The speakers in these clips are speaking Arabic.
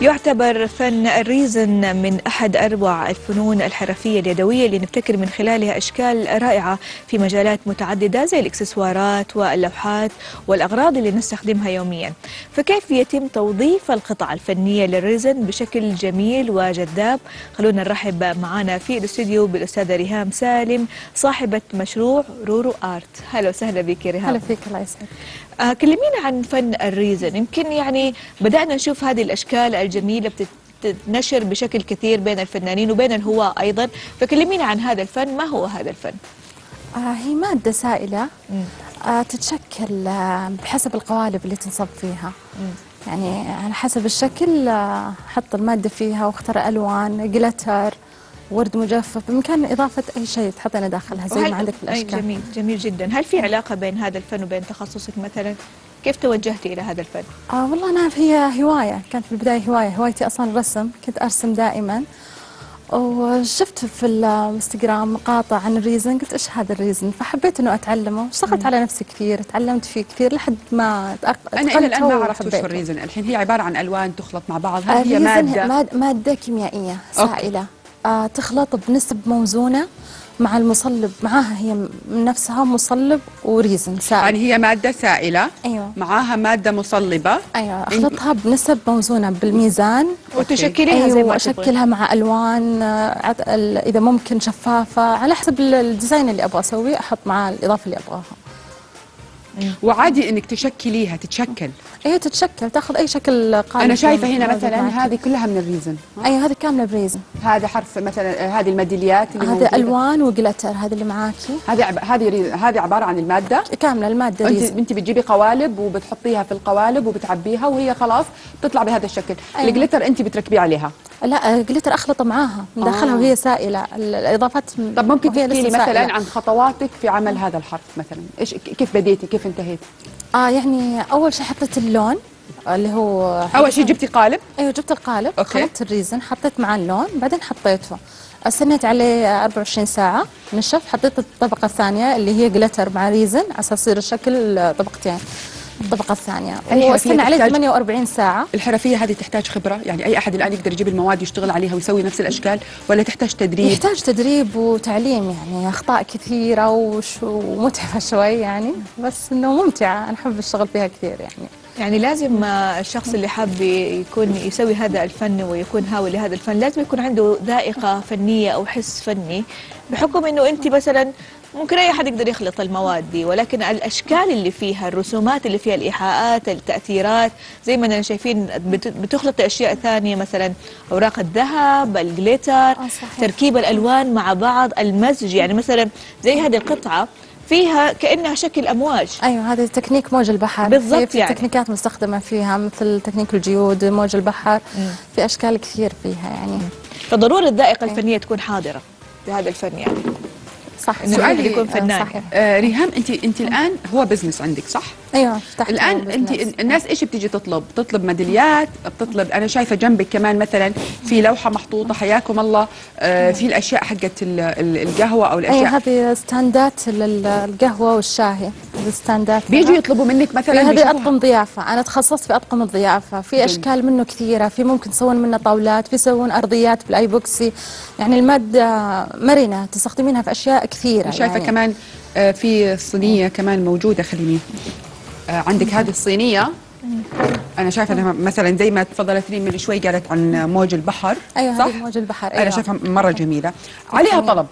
يعتبر فن الريزن من أحد أروع الفنون الحرفية اليدوية اللي نبتكر من خلالها أشكال رائعة في مجالات متعددة زي الإكسسوارات واللوحات والأغراض اللي نستخدمها يوميا. فكيف يتم توظيف القطع الفنية للريزن بشكل جميل وجذاب؟ خلونا نرحب معنا في الاستوديو بالأستاذة ريهام سالم صاحبة مشروع رورو آرت. هلا وسهلا بك ريهام. هلا فيك، الله يسعدك. كلمينا عن فن الريزن. يمكن يعني بدأنا نشوف هذه الأشكال الجميلة بتتنشر بشكل كثير بين الفنانين وبين الهواة أيضا، فكلمينا عن هذا الفن. ما هو هذا الفن؟ هي مادة سائلة تتشكل بحسب القوالب اللي تنصب فيها، يعني على حسب الشكل حط المادة فيها واختار ألوان، جلتر، ورد مجفف، بإمكان إضافة أي شيء تحطينه داخلها زي ما عندك في الأشكال. جميل، جميل جدا. هل في علاقة بين هذا الفن وبين تخصصك مثلا؟ كيف توجهتي إلى هذا الفن؟ والله أنا هي هواية، كانت في البداية هواية، هوايتي أصلا الرسم، كنت أرسم دائما، وشفت في الانستغرام مقاطع عن الريزن، قلت إيش هذا الريزن؟ فحبيت إنه أتعلمه، اشتغلت على نفسي كثير، تعلمت فيه كثير لحد ما أنا إلى الآن ما عرفت وش الريزن. الحين هي عبارة عن ألوان تخلط مع بعض، هل هي مادة كيميائية سائلة؟ أوكي. تخلط بنسب موزونة مع المصلب، معاها هي من نفسها مصلب وريزن سائل. يعني هي مادة سائلة، أيوة، معاها مادة مصلبة، أيوة، أخلطها بنسب موزونة بالميزان وتشكليها، أيوة، زي ما أشكلها مع ألوان، إذا ممكن شفافة، على حسب الديزاين اللي أبغى أسويه أحط مع الإضافة اللي أبغاها. وعادي انك تشكليها، تتشكل. ايوه تتشكل، تاخذ اي شكل قائم. انا شايفه هنا مثلا هذه كلها من الريزن. ايوه هذه كامله بريزن. هذا حرف مثلا، هذه الميداليات، هذا الوان وجلتر، هذا اللي معاكي، هذه عباره عن الماده كامله، الماده ريزن. انت بتجيبي قوالب وبتحطيها في القوالب وبتعبيها وهي خلاص بتطلع بهذا الشكل. أيوة. الجلتر انت بتركبيه عليها؟ لا، الجلتر اخلطه معاها من داخلها وهي سائله، الاضافات. طب ممكن تحكي لي مثلا عن خطواتك في عمل هذا الحرف مثلا؟ ايش كيف بديتي، كيف انتهيت؟ يعني اول شيء حطيت اللون اللي هو اول شيء جبتي قالب؟ ايوه جبت القالب، خلطت الريزن، حطيت معاه اللون، بعدين حطيته استنيت عليه 24 ساعه نشف، حطيت الطبقه الثانيه اللي هي جلتر مع ريزن على اساس يصير الشكل طبقتين. الطبقة الثانية واستنى عليه 48 ساعة. الحرفية هذه تحتاج خبرة، يعني أي أحد الآن يقدر يجيب المواد يشتغل عليها ويسوي نفس الأشكال، ولا تحتاج تدريب؟ يحتاج تدريب وتعليم، يعني أخطاء كثيرة ومتعبة شوي يعني، بس إنه ممتعة، أنا أحب أشتغل فيها كثير يعني. يعني لازم الشخص اللي حاب يكون يسوي هذا الفن ويكون هاوي لهذا الفن لازم يكون عنده ذائقة فنية أو حس فني، بحكم إنه أنت مثلا ممكن أي أحد يقدر يخلط المواد دي، ولكن الأشكال اللي فيها، الرسومات اللي فيها، الإيحاءات، التأثيرات، زي ما أنا شايفين بتخلط أشياء ثانية مثلا أوراق الذهب، الجليتر، تركيب الألوان مع بعض، المزج، يعني مثلا زي هذه القطعة فيها كأنها شكل أمواج. أيوة هذا تكنيك موج البحر بالضبط، في يعني تكنيكات مستخدمة فيها مثل تكنيك الجيود، موج البحر، في أشكال كثير فيها يعني. فضروري الذائقة الفنية تكون حاضرة لهذا الفن يعني. صح. سؤالي يكون فنان. ريهام، انت الان هو بزنس عندك صح؟ ايوه فتحت الان بزنس. انت الناس ايش بتيجي تطلب؟ تطلب ميداليات، بتطلب، انا شايفه جنبك كمان مثلا في لوحه محطوطه حياكم الله في الاشياء حقت القهوه او الاشياء. ايوه هذه ستاندات للقهوه والشاي، الستاندات بيجوا يطلبوا منك مثلا. هذه اطقم ضيافه، انا تخصصت في اطقم الضيافه، في اشكال منه كثيره، في ممكن تسوون منه طاولات، في يسوون ارضيات بالايبوكسي، يعني الماده مرنه تستخدمينها في اشياء كثيرة. شايفة يعني كمان في صينية كمان موجودة، خليني عندك هذه الصينية، أنا شايفة أنها مثلا زي ما تفضلت لي من شوي قالت عن موج البحر. أيوة صح؟ موج البحر، أيوة أنا شايفها مرة جميلة، عليها طلب.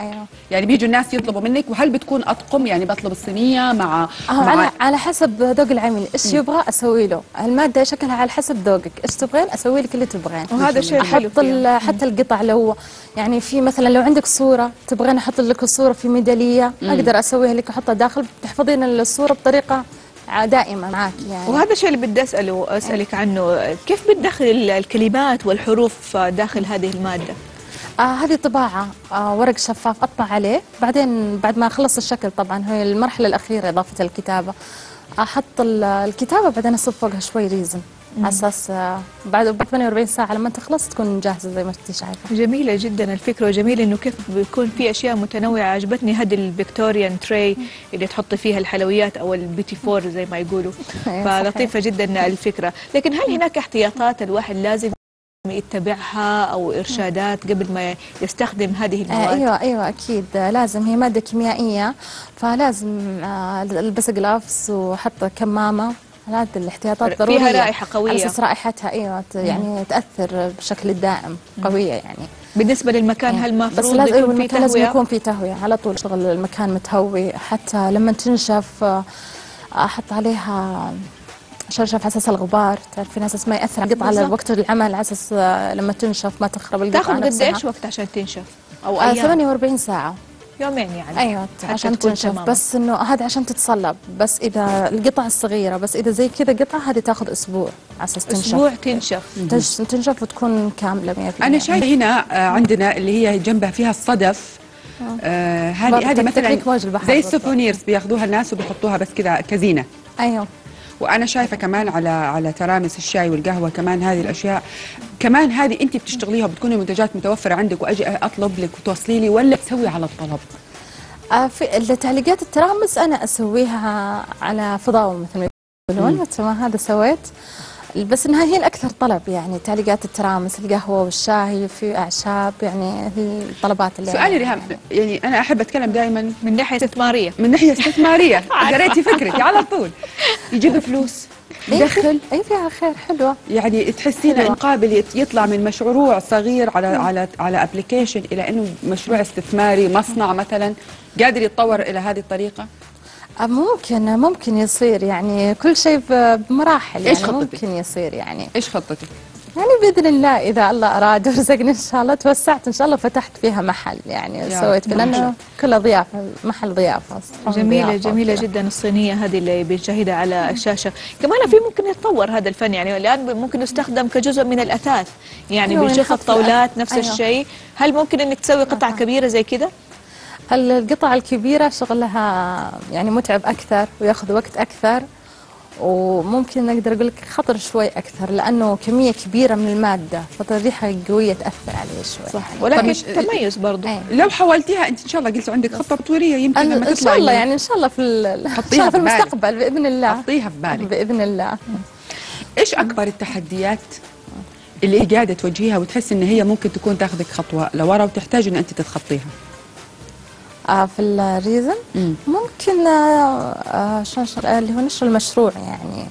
أيوة يعني بيجوا الناس يطلبوا منك. وهل بتكون أطقم يعني بطلب الصينية مع على حسب ذوق العميل إيش يبغى أسوي له، المادة شكلها على حسب ذوقك، إيش تبغين أسوي لك اللي تبغين. وهذا شيء حلو حتى القطع، لو يعني في مثلا لو عندك صورة تبغين أحط لك الصورة في ميدالية أقدر أسويها لك وأحطها داخل، بتحفظين الصورة بطريقة دائما معك يعني. وهذا الشيء اللي بدي أسألك عنه، كيف بتدخل الكلمات والحروف داخل هذه المادة؟ هذه طباعة، ورق شفاف أطبع عليه، بعدين بعد ما أخلص الشكل طبعا هي المرحلة الأخيرة إضافة الكتابة، أحط الكتابة بعدين أصب فوقها شوي ريزن. على اساس بعد 48 ساعه لما تخلص تكون جاهزه زي ما انت شايفه. جميله جدا الفكره وجميل انه كيف بيكون في اشياء متنوعه. عجبتني هذه الفيكتوريان تري اللي تحطي فيها الحلويات او البيتي فور زي ما يقولوا، فلطيفه جدا الفكره. لكن هل هناك احتياطات الواحد لازم يتبعها او ارشادات قبل ما يستخدم هذه المواد؟ ايوه اكيد لازم، هي ماده كيميائيه فلازم البس جلافز وحط كمامه. هذه الاحتياطات ضروريه، فيها رائحه قويه على اساس رائحتها ايوه يعني تاثر بشكل دائم قويه يعني. بالنسبه للمكان هل ما بس لازم يكون في تهويه على طول، شغل المكان متهوي حتى لما تنشف احط عليها شرشف على اساس الغبار، تعرفين على اساس ما ياثر على القطعه على وقت العمل، على اساس لما تنشف ما تخرب القطعه. تاخذ قد ايش وقت عشان تنشف؟ او ايام؟ 48 ساعه، يومين يعني. ايوه عشان تنشف تمام. بس انه هذا عشان تتصلب، بس اذا القطع الصغيره، بس اذا زي كذا قطعه هذه تاخذ اسبوع على اساس تنشف. اسبوع تنشف تنشف وتكون كامله 100%. انا شايفه هنا عندنا اللي هي جنبها فيها الصدف، هذه مثلا زي السوفونيرز بياخذوها الناس وبيحطوها بس كذا كزينه. ايوه وانا شايفه كمان على ترامس الشاي والقهوه كمان هذه الاشياء. كمان هذه انت بتشتغليها وبتكون المنتجات متوفره عندك واجي اطلب لك وتوصلي لي ولا تسوي على الطلب؟ في تعليقات الترامس انا اسويها على فضاوه مثل ما يقولون، تمام هذا سويت، بس انها هي الاكثر طلب يعني تعليقات الترامس القهوه والشاي في اعشاب يعني هي الطلبات اللي. سؤالي ريهام يعني انا احب اتكلم دائما من ناحيه استثماريه، قريتي فكرتي على طول. يجيب فلوس يدخل اي فيها خير حلوه يعني، تحسين المقابل يطلع من مشروع صغير على على على ابلكيشن الى انه مشروع استثماري، مصنع مثلا قادر يتطور الى هذه الطريقه. ممكن يصير يعني كل شيء بمراحل يعني. إيش خطتك؟ ممكن يصير يعني. ايش خطتك؟ يعني باذن الله اذا الله اراد ورزقني ان شاء الله توسعت ان شاء الله فتحت فيها محل يعني سويت، لانه كلها ضيافه، محل ضيافه. جميله جميله جدا الصينيه هذه اللي بنشاهدها على الشاشه، كمان في ممكن يتطور هذا الفن يعني الان ممكن يستخدم كجزء من الاثاث يعني بنشوف الطاولات نفس الشيء، هل ممكن انك تسوي قطع كبيره زي كذا؟ القطع الكبيرة شغلها يعني متعب أكثر ويأخذ وقت أكثر، وممكن أقدر أقول لك خطر شوي أكثر لأنه كمية كبيرة من المادة فالريحة قوية تأثر عليه شوي صح. ولكن تميز برضو لو حولتيها أنت إن شاء الله، قلت عندك خطة تطويرية يمكن لما تطلع إن شاء الله يعني إن شاء الله في المستقبل بإذن الله. حطيها في بالك بإذن الله. إيش أكبر التحديات اللي قاعدة توجهيها وتحس إن هي ممكن تكون تاخذك خطوة لورا وتحتاج إن أنت تتخطيها؟ في الريزن ممكن اللي هو نشر المشروع يعني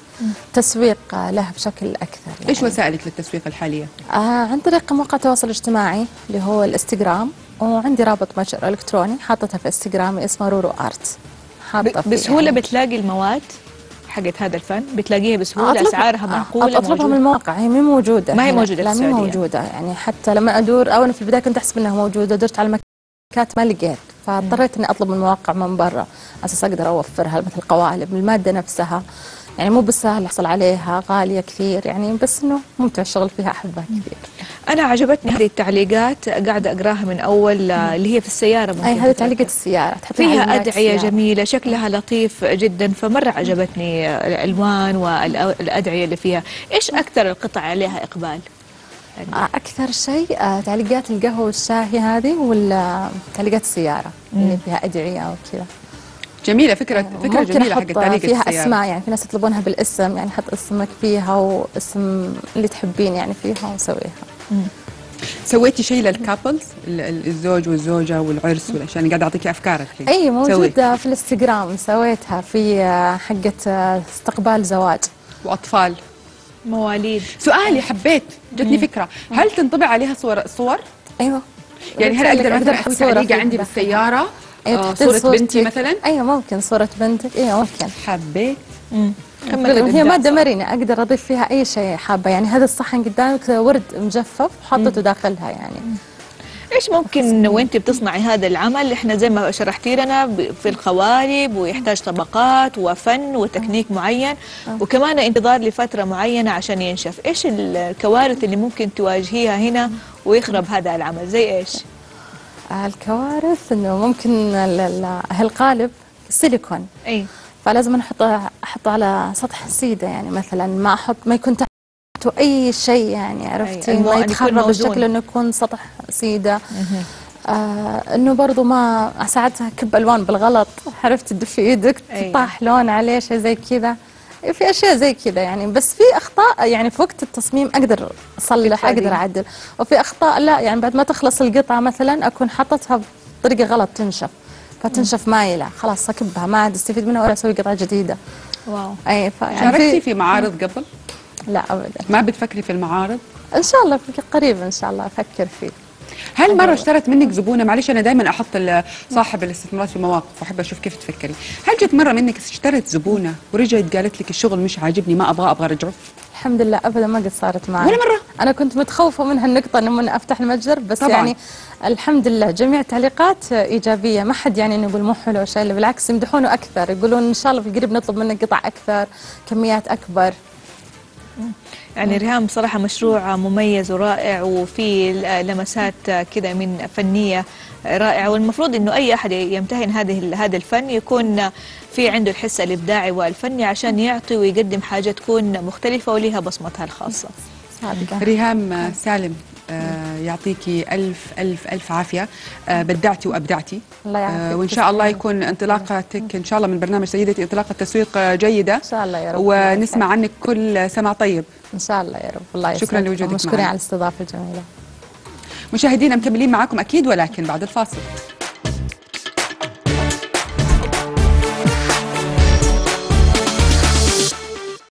تسويق له بشكل اكثر يعني. ايش وسائلك للتسويق الحاليه؟ عن طريق موقع التواصل الاجتماعي اللي هو الانستغرام، وعندي رابط متجر الكتروني حاطته في انستغرامي اسمه رورو آرت. حاطه بسهوله يعني. بتلاقي المواد حقت هذا الفن بتلاقيها بسهوله، اسعارها معقوله، اطلبها من الموقع، هي مو موجوده، ما هي موجوده لا مو موجوده يعني. حتى لما ادور انا في البدايه كنت احسب انها موجوده، درت على المكات ما لقيت، فاضطريت اني اطلب من مواقع من برا اساس اقدر اوفرها، مثل القوالب الماده نفسها يعني مو بالسهل احصل عليها، غاليه كثير يعني، بس انه ممتع الشغل فيها، احبها كثير. انا عجبتني هذه التعليقات قاعده اقراها من اول اللي هي في السياره، ممكن هذه تعليقه السياره فيها ادعيه جميله شكلها لطيف جدا، فمره عجبتني الالوان والادعيه اللي فيها. ايش اكثر القطع عليها اقبال؟ أكثر شيء تعليقات القهوة والشاي هذه وتعليقات السيارة اللي فيها أدعية وكذا. جميلة فكرة، فكرة جميلة حق تعليق السيارة. فيها أسماء يعني، في ناس يطلبونها بالاسم يعني، حط اسمك فيها واسم اللي تحبين يعني فيها وسويها. سويتي شيء للكابلز الزوج والزوجة والعرس والأشياء؟ أنا قاعدة أعطيك أفكارك. أي موجودة في الانستغرام، سويتها في حقة استقبال زواج وأطفال مواليد. سؤالي حبيت جتني فكره، هل تنطبع عليها صور؟ ايوه يعني هل اقدر احط صورة عندي بالسياره؟ أيوة صورة بنتي مثلا. ايوه ممكن صورة بنتك. ايوه ممكن. حبيت هي ماده مرنه اقدر اضيف فيها اي شيء حابه يعني. هذا الصحن قدامك ورد مجفف وحطته داخلها يعني. ايش ممكن وانت بتصنعي هذا العمل؟ احنا زي ما شرحتي لنا في القوالب ويحتاج طبقات وفن وتكنيك معين، وكمان انتظار لفتره معينه عشان ينشف. ايش الكوارث اللي ممكن تواجهيها هنا ويخرب هذا العمل؟ زي ايش الكوارث؟ انه ممكن القالب سيليكون فلازم نحطه على سطح سيده يعني، مثلا ما يكون تحته أي شيء يعني عرفتي، ما يتخرب بالشكل إنه يكون سطح سيدة. إنه برضو ما ساعتها كب ألوان بالغلط، عرفتي تدفي إيدك طاح لون عليه شيء زي كذا، في أشياء زي كذا يعني. بس في أخطاء يعني في وقت التصميم أقدر أصلح، أقدر أعدل، وفي أخطاء لا يعني بعد ما تخلص القطعة مثلا أكون حطتها بطريقة غلط تنشف، فتنشف مايلة خلاص أكبها ما عاد استفيد منها ولا أسوي قطعة جديدة. واو. أي شاركتي في معارض قبل؟ لا أبدا. ما بتفكري في المعارض؟ إن شاء الله قريب إن شاء الله أفكر فيه. هل مرة اشترت منك زبونة، معلش أنا دائما أحط صاحب الاستثمارات في مواقف وأحب أشوف كيف تفكري، هل جت مرة منك اشترت زبونة ورجعت قالت لك الشغل مش عاجبني ما أبغى أرجعه؟ الحمد لله أبدا ما قد صارت معي ولا مرة. أنا كنت متخوفة من هالنقطة لما أفتح المتجر، بس طبعاً. يعني الحمد لله جميع التعليقات إيجابية، ما حد يعني يقول مو حلو شيء، بالعكس يمدحونه أكثر، يقولون إن شاء الله في قريب نطلب منك قطع أكثر، كميات أكبر. يعني ريهام بصراحة مشروع مميز ورائع وفي لمسات كذا من فنية رائعة، والمفروض إنه أي أحد يمتهن هذا الفن يكون في عنده الحس الإبداعي والفني عشان يعطي ويقدم حاجة تكون مختلفة ولها بصمتها الخاصة. ريهام سالم يعطيكي ألف عافية، بدعتي وأبدعتي الله يعافيك، وإن شاء الله يكون انطلاقتك إن شاء الله من برنامج سيدتي انطلاقة تسويق جيدة إن شاء الله يا رب، ونسمع عنك كل سمع طيب إن شاء الله يا رب. الله يسعدك، شكرا لوجودك معنا، مشكورين على الاستضافة الجميلة. مشاهدينا مكملين معاكم أكيد ولكن بعد الفاصل.